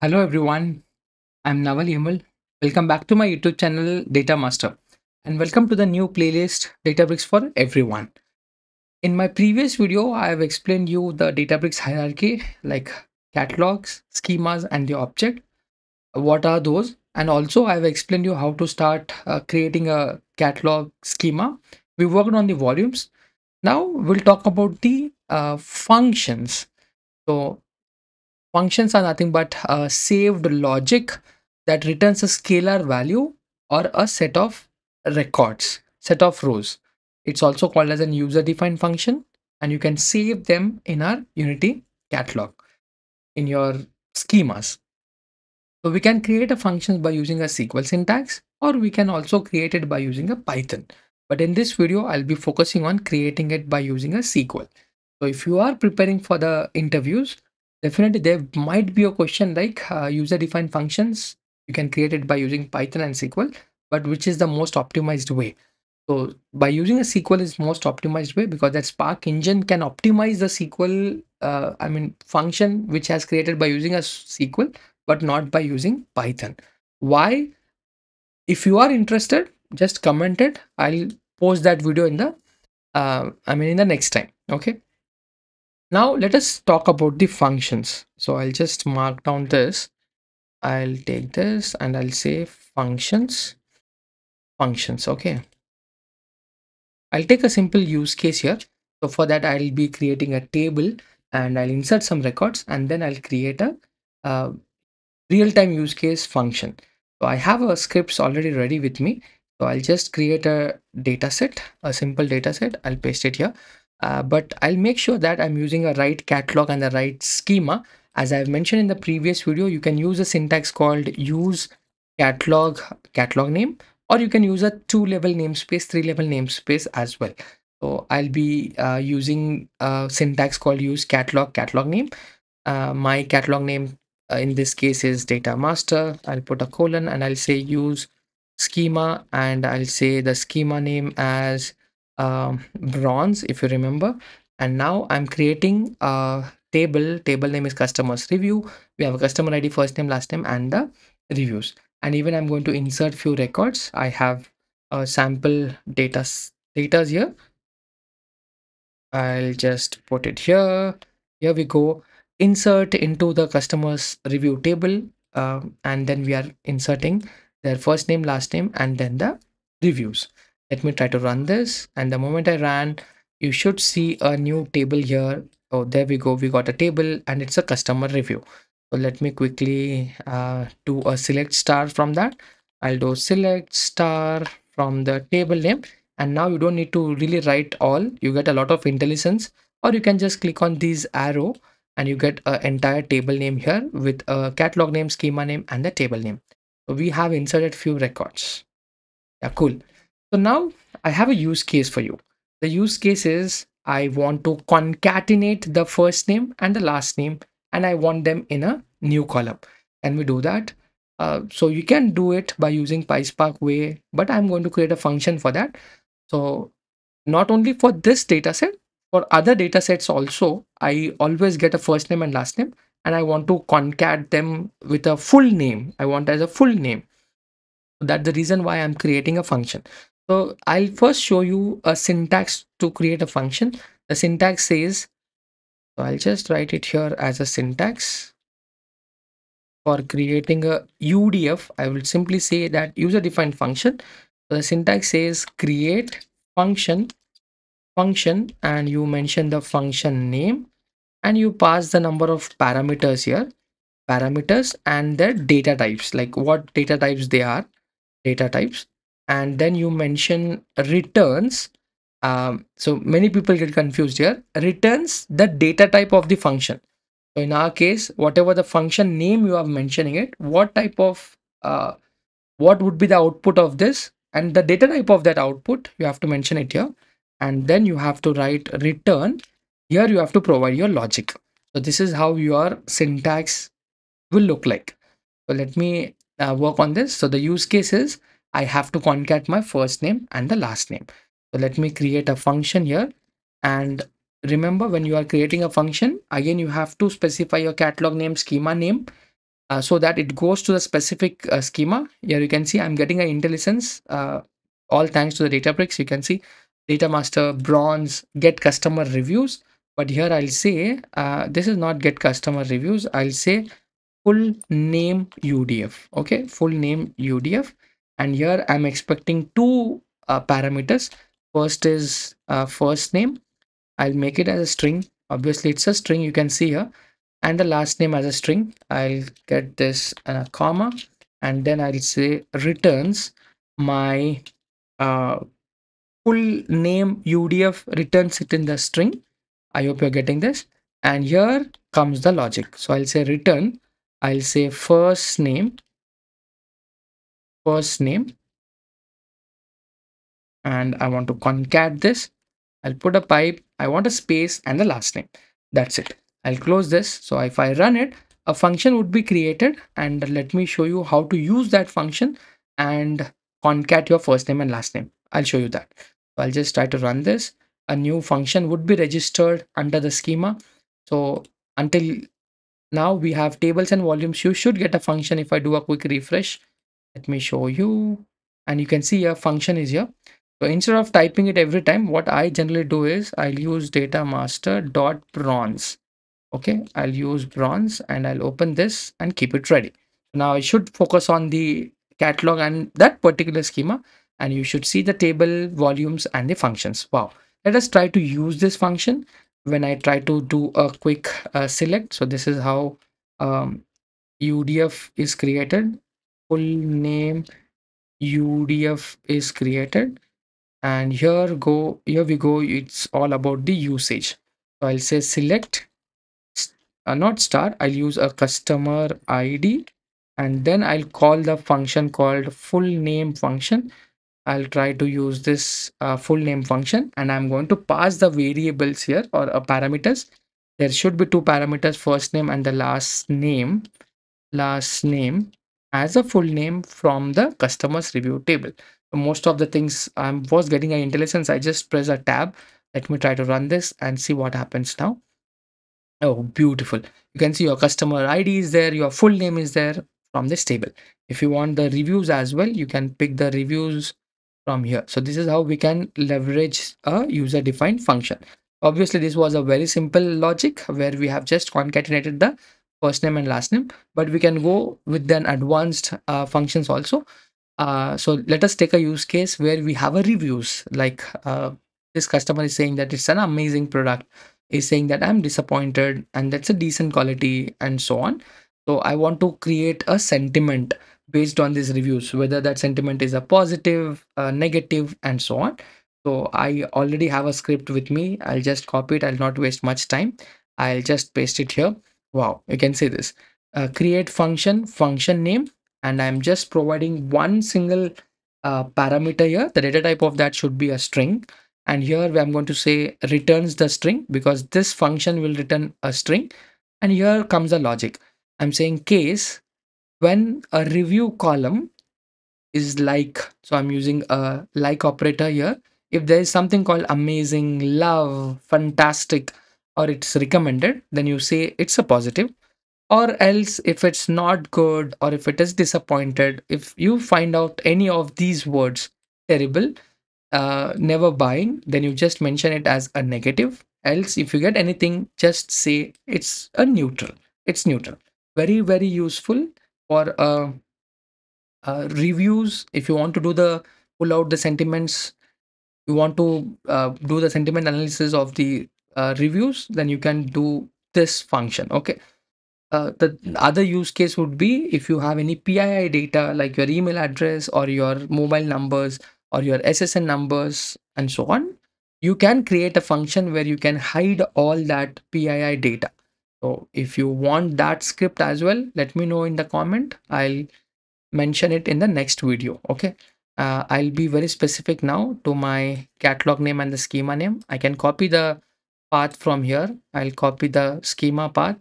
Hello everyone, I'm Naval Yemul. Welcome back to my YouTube channel Data Master and welcome to the new playlist Databricks for everyone. In my previous video, I have explained you the Databricks hierarchy like catalogs, schemas and the object. What are those? And also I have explained you how to start creating a catalog schema. We worked on the volumes. Now we'll talk about the functions. So functions are nothing but saved logic that returns a scalar value or a set of records, set of rows. It's also called as an user-defined function, and you can save them in our Unity catalog in your schemas. So we can create a function by using a SQL syntax, or we can also create it by using a Python. But in this video, I'll be focusing on creating it by using a SQL. So if you are preparing for the interviews, definitely there might be a question like user-defined functions, you can create it by using Python and SQL, but which is the most optimized way? So by using a SQL is most optimized way because that Spark engine can optimize the SQL, function which has created by using a SQL, but not by using Python. Why? If you are interested, just comment it. I'll post that video in the, in the next time. Okay. Now let us talk about the functions. So I'll just mark down this. I'll take this and I'll say functions. Okay. I'll take a simple use case here. So for that, I'll be creating a table and I'll insert some records and then I'll create a real-time use case function. So I have a scripts already ready with me. So I'll just create a data set, a simple data set. I'll paste it here. But I'll make sure that I'm using a right catalog and the right schema. As I've mentioned in the previous video, you can use a syntax called use catalog name, or you can use a 2-level namespace, 3-level namespace as well. So I'll be using a syntax called use catalog name. My catalog name in this case is Data Master. I'll put a colon and I'll say use schema, and I'll say the schema name as bronze, if you remember. And now I'm creating a table name is customers review. We have a customer ID, first name, last name, and the reviews. And even I'm going to insert few records. I have a sample data here. I'll just put it here. Here we go. Insert into the customers review table, and then we are inserting their first name, last name, and then the reviews. Let me try to run this, and the moment I ran, you should see a new table here. Oh, there we go. We got a table and it's a customer review. So let me quickly do a select star from that. I'll do select star from the table name. And now you don't need to really write all. You get a lot of intelligence, or you can just click on these arrow and you get an entire table name here with a catalog name, schema name, and the table name. So we have inserted few records. Yeah, cool. So now I have a use case for you. The use case is I want to concatenate the first name and the last name, and I want them in a new column. Can we do that? So you can do it by using PySpark way, but I'm going to create a function for that. So not only for this data set, for other data sets also, I always get a first name and last name, and I want to concat them with a full name. I want as a full name. That's the reason why I'm creating a function. So I'll first show you a syntax to create a function. The syntax says, so I'll just write it here as a syntax for creating a UDF. I will simply say that user-defined function. So the syntax says create function, and you mention the function name and you pass the number of parameters here, parameters and their data types, like what data types they are, data types. And then you mention returns. So many people get confused here. Returns the data type of the function. So in our case, whatever the function name you are mentioning it, what type of, what would be the output of this and the data type of that output, you have to mention it here. And then you have to write return. Here you have to provide your logic. So this is how your syntax will look like. So let me work on this. So the use case is, I have to concat my first name and the last name. So let me create a function here. And remember, when you are creating a function, again, you have to specify your catalog name, schema name, so that it goes to the specific schema. Here you can see I'm getting an IntelliSense, all thanks to the Databricks. You can see Data Master, Bronze, Get Customer Reviews. But here I'll say this is not Get Customer Reviews. I'll say full name UDF. Okay, full name UDF. And here I'm expecting two parameters. First is first name. I'll make it as a string. Obviously, it's a string. You can see here. And the last name as a string. I'll get this comma, and then I'll say returns my full name UDF, returns it in the string. I hope you're getting this. And here comes the logic. So I'll say return, I'll say first name, and I want to concat this. I'll put a pipe, I want a space and the last name. That's it. I'll close this. So if I run it, a function would be created, and let me show you how to use that function and concat your first name and last name. I'll show you that. I'll just try to run this. A new function would be registered under the schema. So until now we have tables and volumes. You should get a function. If I do a quick refresh, let me show you, and you can see a function is here. So instead of typing it every time, what I generally do is I'll use data master dot bronze. Okay, I'll use bronze and I'll open this and keep it ready. Now I should focus on the catalog and that particular schema, and you should see the table, volumes and the functions. Wow, let us try to use this function. When I try to do a quick select, so this is how UDF is created, full name UDF is created, and here we go, it's all about the usage. So I'll say select not star, I'll use a customer ID, and then I'll call the function called full name function. I'll try to use this full name function, and I'm going to pass the variables here, or parameters. There should be two parameters, first name and the last name as a full name from the customers review table. So most of the things I was getting an IntelliSense. I just press a tab. Let me try to run this and see what happens now. Oh, beautiful. You can see your customer ID is there, your full name is there from this table. If you want the reviews as well, you can pick the reviews from here. So this is how we can leverage a user defined function. Obviously, this was a very simple logic where we have just concatenated the first name and last name, but we can go with an advanced functions also. So let us take a use case where we have a reviews, like this customer is saying that it's an amazing product, is saying that I'm disappointed, and that's a decent quality, and so on. So I want to create a sentiment based on these reviews, whether that sentiment is a positive, a negative, and so on. So I already have a script with me. I'll just copy it. I'll not waste much time. I'll just paste it here. Wow, you can see this create function name, and I'm just providing one single parameter here. The data type of that should be a string. And here I'm going to say returns the string, because this function will return a string. And here comes the logic. I'm saying case when a review column is like, so I'm using a like operator here. If there is something called amazing, love, fantastic, or it's recommended, then you say it's a positive. Or else if it's not good, or if it is disappointed, if you find out any of these words, terrible, never buying, then you just mention it as a negative. Else if you get anything, just say it's a neutral. It's neutral. Very, very useful for reviews. If you want to do the pull out the sentiments, you want to do the sentiment analysis of the reviews, then you can do this function. Okay, the other use case would be if you have any PII data like your email address or your mobile numbers or your SSN numbers and so on, you can create a function where you can hide all that PII data. So if you want that script as well, let me know in the comment. I'll mention it in the next video. Okay, I'll be very specific now to my catalog name and the schema name. I can copy the path from here. I'll copy the schema path,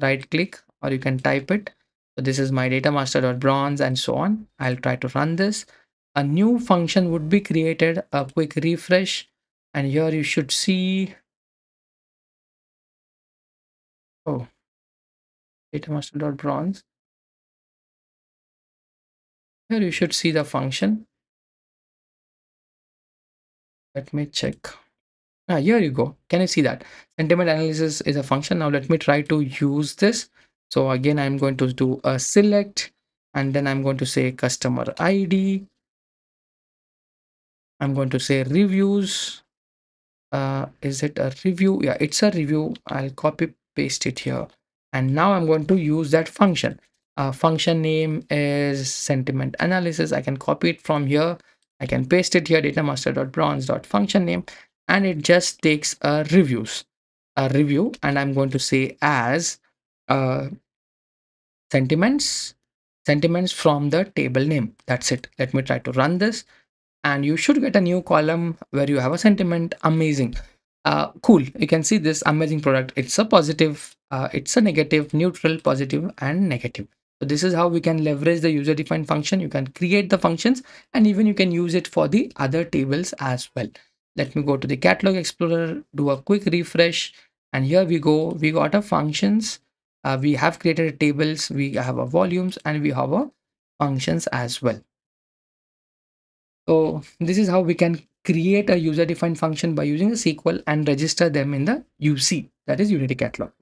right click, or you can type it. So this is my data master.bronze and so on. I'll try to run this. A new function would be created, a quick refresh, and here you should see, oh, data master.bronze. Here you should see the function. Let me check. Ah, here you go. Can you see that? Sentiment analysis is a function. Now let me try to use this. So again, I'm going to do a select, and then I'm going to say customer ID. I'm going to say reviews. Is it a review? Yeah, it's a review. I'll copy paste it here. And now I'm going to use that function. Function name is sentiment analysis. I can copy it from here. I can paste it here, datamaster.bronze.function name, and it just takes a review, and I'm going to say as sentiments from the table name. That's it. Let me try to run this, and you should get a new column where you have a sentiment. Amazing. Cool. You can see this amazing product. It's a positive, it's a negative, neutral, positive, and negative. So this is how we can leverage the user defined function. You can create the functions, and even you can use it for the other tables as well. Let me go to the Catalog Explorer, do a quick refresh, and here we go. We got our functions. We have created tables, we have our volumes, and we have our functions as well. So this is how we can create a user defined function by using a SQL and register them in the UC, that is Unity Catalog.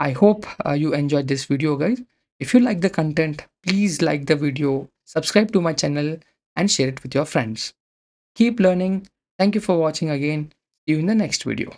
I hope you enjoyed this video, guys. If you like the content, please like the video, subscribe to my channel, and share it with your friends. Keep learning. Thank you for watching again. See you in the next video.